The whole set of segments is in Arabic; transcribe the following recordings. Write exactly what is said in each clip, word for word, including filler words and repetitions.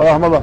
رحمه الله.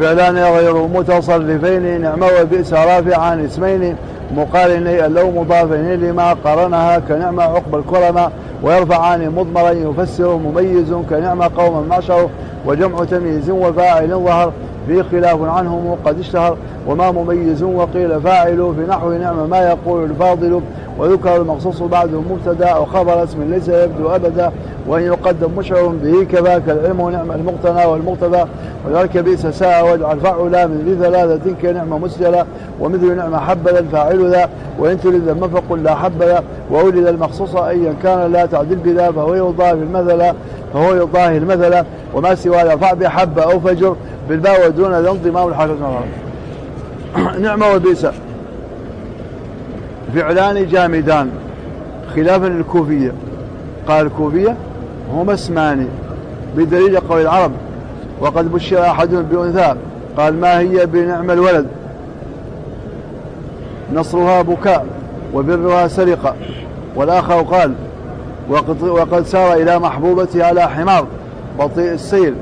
فعلان غير متصرفين نعم وبئس رافعان اسمين مقارنين لو مضافين لما قرنها كنعمة عقب الكرمة، ويرفعان مضمرا يفسر مميز كنعمة قوما معشر، وجمع تمييز وفاعل ظهر في خلاف عنهم قد اشتهر، وما مميز وقيل فاعل في نحو نعم ما يقول الفاضل، ويذكر المخصوص بعده مبتدا وخبر اسم ليس يبدو ابدا، وان يقدم مشعر به كذاك العلم ونعم المقتنى والمقتضى، وذلك بئس ساء واجعل فاعلا من ذلاله كنعم مسجله، ومثل نعم حبذا الفاعل ذا، وان تلد المفق لا حبذا، واولد المخصوص ايا كان لا تعدل بلا فهو يضاهي المثل فهو يضاهي المثل، وما سوى يرفع بحب او فجر بالباء ودون الانضمام الحاجه. نعم وبئس فعلان جامدان خلافا للكوفية، قال الكوفية هما اسمان بدليل قول العرب وقد بشر أحدهم بأنثى قال ما هي بنعم الولد نصرها بكاء وبرها سرقة، والآخر قال وقد سار إلى محبوبتي على حمار بطيء السير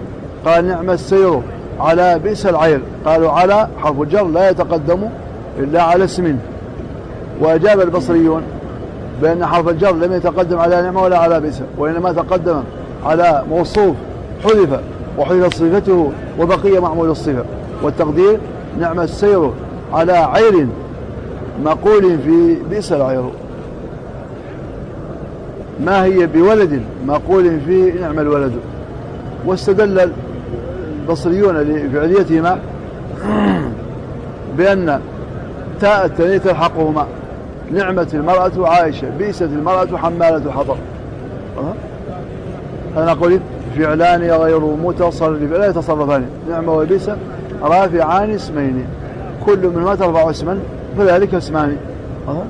قال نعم السير على بئس العير، قالوا على حرف الجر لا يتقدم إلا على اسم، وأجاب البصريون بأن حرف الجر لم يتقدم على نعمة ولا على بئس، وإنما تقدم على موصوف حذف وحذف صفته وبقي معمول الصفة، والتقدير نعم السير على عير مقول في بئس العير، ما هي بولد مقول في نعم الولد. واستدل البصريون لفعليتهما بأن تاء التانية تلحقهما نعمة المرأة عائشة بئست المرأة حمالة حطب. أه؟ أنا قلت فعلان غير متصرف لا يتصرفان نعمة وبئس رافعان اسمين كل منهما ترفع اسما فذلك اسمان. أه؟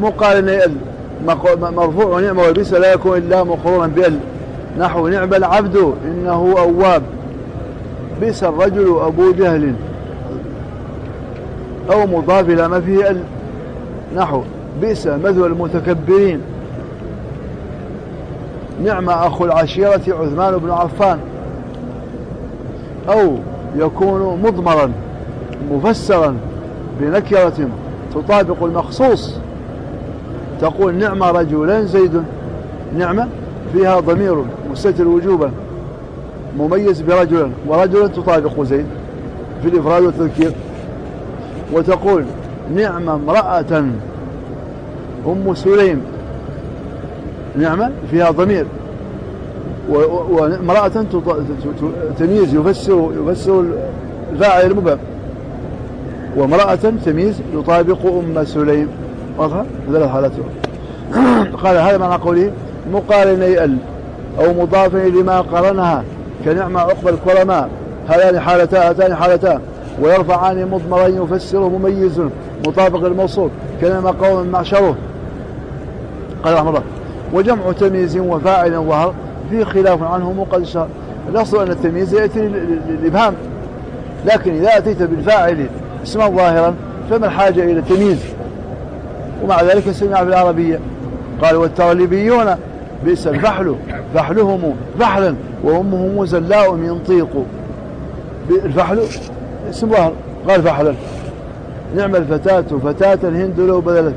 مقارن ال مرفوع نعمة وبئس لا يكون إلا مقرونا بال نحو نعم العبد إنه أواب، بئس الرجل أبو جهل، أو مضاف إلى ما فيه ال نحو بئس مثوى المتكبرين، نعم أخو العشيرة عثمان بن عفان، أو يكون مضمرا مفسرا بنكرة تطابق المخصوص، تقول نعم رجلان زيد، نعم فيها ضمير مستتر وجوبا مميز برجل، ورجل تطابق زيد في الإفراد والتذكير، وتقول نعم امرأة أم سليم نعم فيها ضمير وامرأة تمييز يفسر يفسر الفاعل المبهم، وامرأة تمييز يطابق أم سليم، واضح ثلاث حالات. قال هذا معنى قوله مقارني ال أو مضافي لما قرنها كنعمة عقب الكرماء، هذان حالتا هاتان حالتا، ويرفعان مضمرا يفسره مميز مطابق الموصول كنعمة قوم معشره. قال رحمه الله وجمع تمييز وفاعل ظهر في خلاف عنهم قد اشتهر. الاصل ان التمييز ياتي للابهام، لكن اذا اتيت بالفاعل اسما ظاهرا فما الحاجه الى التمييز، ومع ذلك سمع بالعربيه. قال والتغلبيون بئس الفحل فحلهم فحلا وامهم زلاء ينطيق، الفحل اسم ظهر قال فحلا، نعم الفتاة فتاة هند لو بدلت،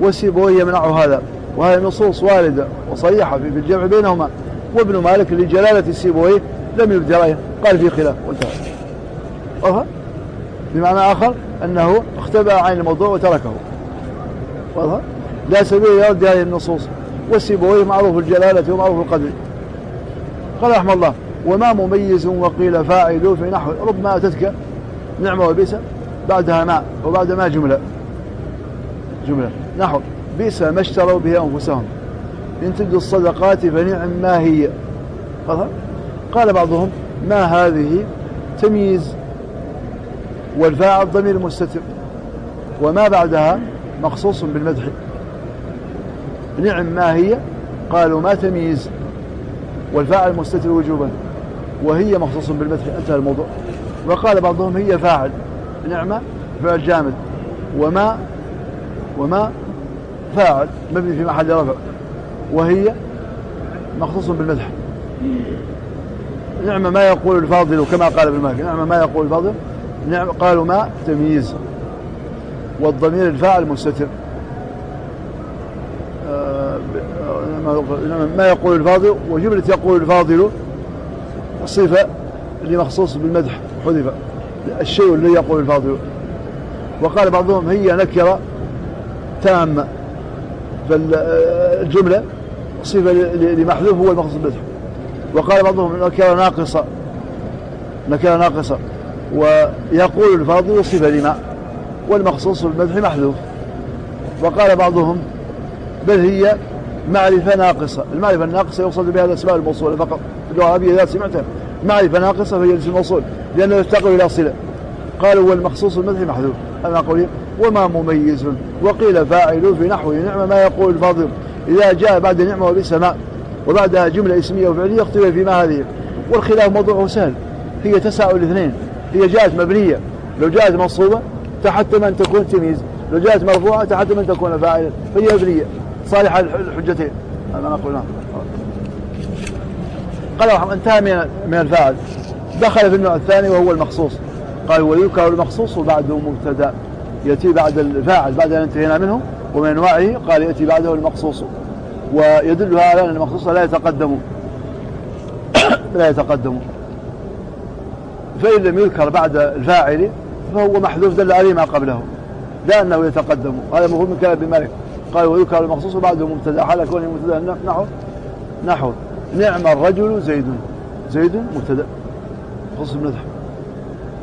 والسيبوية منع هذا، وهي نصوص واردة وصريحة في الجمع بينهما، وابن مالك لجلالة السيبوية لم يبدرها قال في خلاف وانتهى. أه؟ بمعنى آخر أنه اختبأ عن الموضوع وتركه. أه؟ لا سبيل يرد هذه النصوص، والسيبوية معروف الجلالة ومعروف القدر. قال رحمه الله وما مميز وقيل فاعل في نحو ربما أتتك نعمة وبئس بعدها ما وبعد ما جملة جملة نحو بئس ما اشتروا بها أنفسهم إن تبدوا الصدقات فنعم ما هي. قال بعضهم ما هذه تمييز والفاعل ضمير مستتر، وما بعدها مخصوص بالمدح، نعم ما هي قالوا ما تمييز والفاعل مستتر وجوبا وهي مخصوص بالمدح، انتهى الموضوع. وقال بعضهم هي فاعل نعمة فاعل جامد، وما وما فاعل مبني في محل رفع وهي مخصوص بالمدح، نعم ما يقول الفاضل كما قال ابن مالك، نعم ما يقول الفاضل، نعم قالوا ما تمييز، والضمير الفاعل مستتر. ما يقول الفاضل وجملة يقول الفاضل صفة لمخصوص بالمدح حذفة، الشيء اللي يقول الفاضل. وقال بعضهم هي نكرة تامة، فالجملة صفة لمحذوف هو المخصوص بالمدح. وقال بعضهم نكرة ناقصة، نكرة ناقصة ويقول الفاضل صفة لما والمخصوص بالمدح محذوف. وقال بعضهم بل هي معرفة ناقصة، المعرفة الناقصة يقصد بها الأسماء الموصولة فقط، اللغة العربية إذا سمعتها معرفة ناقصة فهي الاسم الموصول لأنه يفتقر إلى صلة. قالوا والمخصوص بالمدح محذوف، أما قولهم وما مميز. وقيل فاعل في نحو نعمة ما يقول الفاضل إذا جاء بعد نعمة وبسماء وبعدها جملة اسمية وفعلية اختلف في ما هذه. والخلاف موضوعه سهل، هي تساءل الاثنين، هي جاءت مبنية لو جاءت منصوبة تحتم أن تكون تمييز، لو جاءت مرفوعة تحتم أن تكون فاعلا، فهي مبنية صالحة الحجتين. أنا أقول نعم. قال انتهى من الفاعل، دخل في النوع الثاني وهو المخصوص. قال ويذكر المخصوص بعده مبتدا، يأتي بعد الفاعل بعد أن انتهينا منه ومن أنواعه. قال يأتي بعده المخصوص، ويدل هذا أن المخصوص لا يتقدم لا يتقدم فإن لم يذكر بعد الفاعل فهو محذوف دل عليه ما قبله لأنه يتقدم. هذا مفهوم من كلام ابن مالك. قال ويذكر المخصوص بعده مبتدا، حال كونه مبتدا نحو نحو نعم الرجل زيد، زيد مبتدا خصوص بمدح.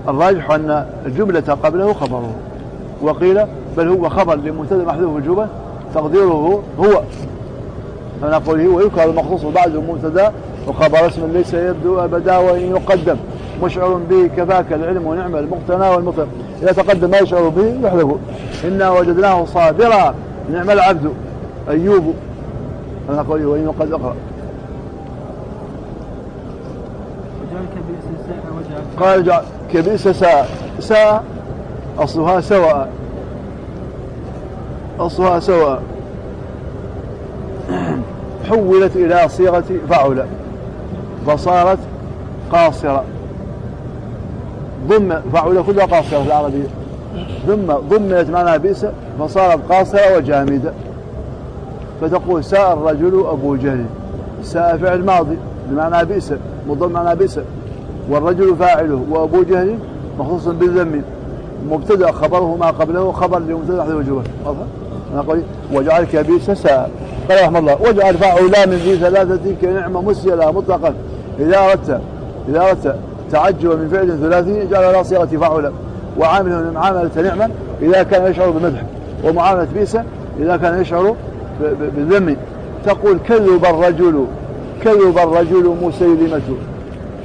الراجح أن الجملة قبله خبره، وقيل بل هو خبر لمبتدا محذوف وجوبا تقديره هو. أنا أقول هو يذكر المخصوص بعده مبتدا وخبر اسم ليس يبدو أبدا وإن يقدم مشعر به كفاك العلم ونعم المقتنى والمطر. إذا تقدم ما يشعر به يحذفه. إنا وجدناه صابرا نعم العبد أيوب. أنا أقول وإن قد أقرأ. قال كبئس ساء، ساء أصلها سواء، أصلها سواء حولت إلى صيغة فعل فصارت قاصرة. ضم فعل كلها قاصرة في العربية، ضم ضمت معناها بئس فصارت قاصرة وجامدة. فتقول ساء الرجل أبو جهل، ساء فعل ماضي بمعنى بئس مضم معناها بئس، والرجل فاعله، وأبو جهل مخصوص بالذم مبتدأ خبره ما قبله خبر لمبتدأ أحد وجوه. أنا قلت وجعل كبيس ساء. قال رحمه الله وجعل فاعلا من ذي ثلاثة كنعمة مسيلة مطلقا، إذا أردت إذا أردت تعجب من فعل ثلاثي جعل لا صيغة فاعلا، وعامله من معاملة نعمة إذا كان يشعر بالمدح، ومعاملة بئس إذا كان يشعر بالذم. تقول كذب الرجل، كذب الرجل مسيلمة،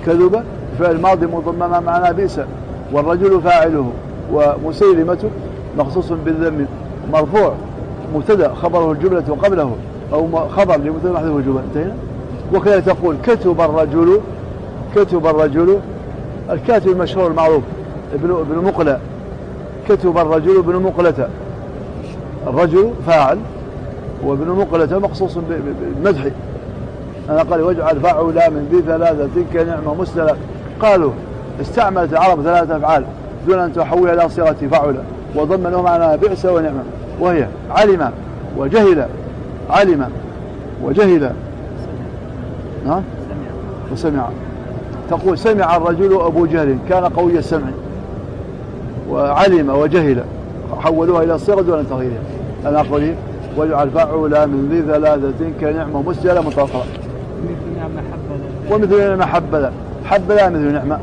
كذب فعل ماضي مضمما معنا بئس، والرجل فاعله، ومسيلمة مخصوص بالذم مرفوع مبتدا خبره الجملة وقبله أو خبر لمبتدا محذوف وجوبا. انتهينا. وكذا تقول كتب الرجل، كتب الرجل الكاتب المشهور المعروف ابن ابن مقلة، كتب الرجل ابن مقلة، الرجل فاعل وابن مقلة مخصوص بالمدح. أنا قال واجعل فاعلا من ذي ثلاثة تلك نعمة مسلة. قالوا استعملت العرب ثلاثة أفعال دون أن تحول إلى صيغة فاعلا وضمنوا معنا بئس ونعمة، وهي علم وجهل، علم وجهل ها؟ وسمع. تقول سمع الرجل أبو جهل كان قوي السمع، وعلم وجهل حولوها إلى صيغة دون تغييرها. أنا أقول واجعل فاعلا من ذي ثلاثة كنعمة مسلة مطلقة، ومثل نعمة حبذا، حبذا مثل نعمة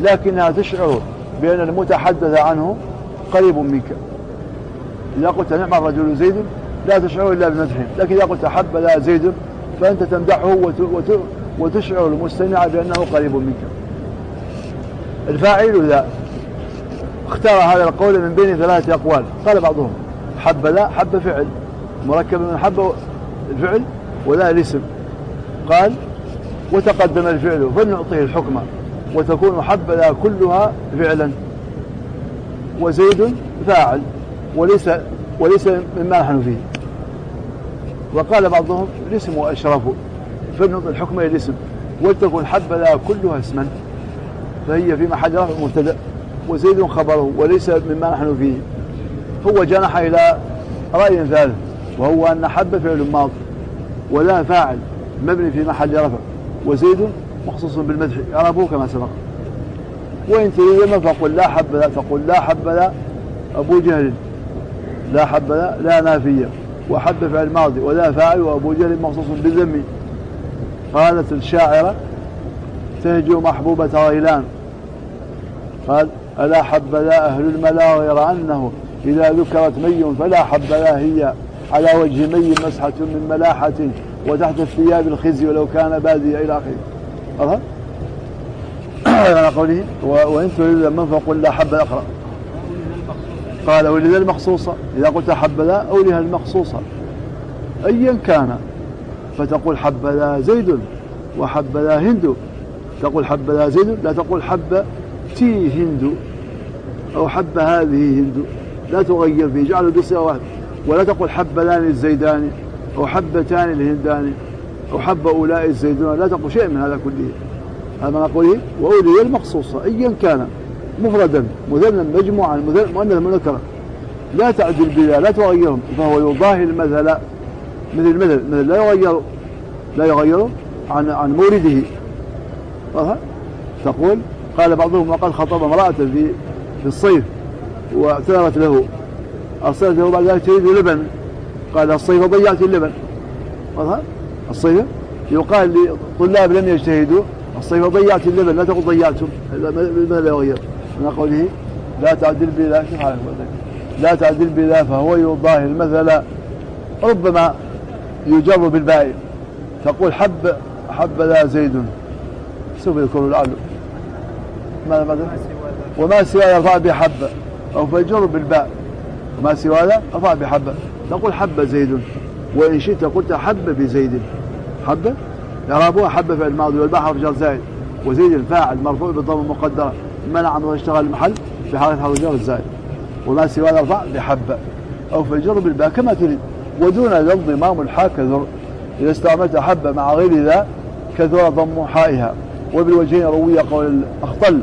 لكنها تشعر بأن المتحدث عنه قريب منك. إذا قلت نعمة الرجل زيد لا تشعر إلا بمدح، لكن إذا قلت حبذا زيد فأنت تمدحه وتشعر المستمع بأنه قريب منك. الفاعل ذا اختار هذا القول من بين ثلاثة أقوال. قال بعضهم حبذا حب فعل مركب من حب الفعل وذا الاسم. قال وتقدم الفعل فلنعطيه الحكمة وتكون حبذا كلها فعلا، وزيد فاعل وليس وليس مما نحن فيه. وقال بعضهم الاسم وأشرف فلنعطي الحكمة للاسم ولتكن حبة لها كلها اسما فهي في محل رفع مبتدا وزيد خبره وليس مما نحن فيه. هو جنح إلى رأي ثالث وهو أن حبة فعل ماضي ولا فاعل مبني في محل رفع وزيد مخصوص بالمدح عرفوه كما سبق. وإن تريد فقل لا حب لا فقل لا حب لا أبو جهل لا حب لا لا نافية وحب فعل ماضي ولا فاعل وأبو جهل مخصوص بالذم. قالت الشاعرة تهجو محبوبة غيلان قال ألا حب لا أهل الملا غير أنه إذا ذكرت مي فلا حب لا هي على وجه مي مسحة من ملاحة وتحت الثياب الخزي ولو كان باديا إلى آخره. أنا قولي وإن تريد من فقل لا حب أقرأ قال أولها المخصوصة إذا قلت حب لا أولها المخصوصة أيا كان فتقول حب لا زيد وحب لا هند تقول حب لا زيد لا تقول حب تي هند أو حب هذه هند لا تغير فيه جعله بصيغة واحدة ولا تقول حبلان الزيدان أو حبتان الهندان أو حب أولاء الزيدان لا تقول شيء من هذا كله. هذا ما نقوله وأولي المخصوصة أيا كان مفردا مذلا مجموعا مؤنثا منكرا لا تعدل بلا لا تغيرهم فهو يضاهي المثل مثل المثل مثل لا يغير لا يغير عن عن مورده. تقول قال بعضهم وقد خطب امرأة في في الصيف واعتذرت له أرسلت له بعد ذلك تريد لبن قال الصيف ضيعت اللبن. الصيف يقال لطلاب لم يجتهدوا الصيف ضيعت اللبن لا تقول ضيعتم ما لا يغير من قوله لا تعدل بلا لا تعدل بلا فهو يضاهي المثل ربما يجر بالباء تقول حب حب لا زيد سوف يذكر العلو وما سوى يرفع بحبة أو فيجر بالباء وما سوى هذا رفع بحبة تقول حب زيد وإن شئت قلت حب بزيد حب يرابوها حب فعل ماضي والبحر في جر زائد وزيد الفاعل مرفوع بالضم المقدرة منع من اشتغل المحل في حالة حرف جر زائد وما سوى هذا رفع بحبة أو فيجر بالباء كما تريد ودون ضم ما ملحى كثر إذا استعملت حبة مع غير ذا كثر ضم حائها وبالوجهين روية قول الأخطل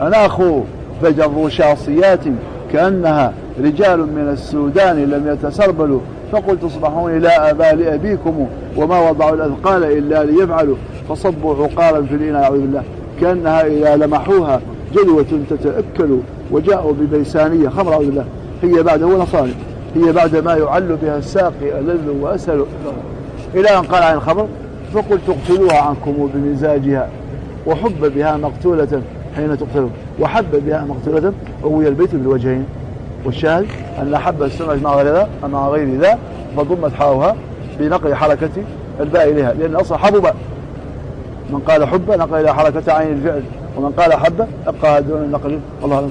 أنا أخو فجروا شاصيات كأنها رجال من السودان لم يتسربلوا فقل تصبحون لا أبا لأبيكم وما وضعوا الأثقال إلا ليفعلوا فصبوا عقارا في الإناء أعوذ بالله كأنها إذا لمحوها جلوة تتأكل وجاءوا ببيسانية خمر أعوذ بالله هي بعد هو نصاري هي بعد ما يعل بها الساقي ألذ وأسهل إلى أن قال عن الخمر فقل تقتلوها عنكم بمزاجها وحب بها مقتولة حين تقتلوا وحب بها مقتولة روي البيت بالوجهين. والشاهد أن حب السمج مع غير ذا مع غير ذا فضمت حاوها بنقل حركة الباء إليها لأن أصلا حبب من قال حب نقل إلى حركة عين الفعل ومن قال حب أبقى دون النقل. الله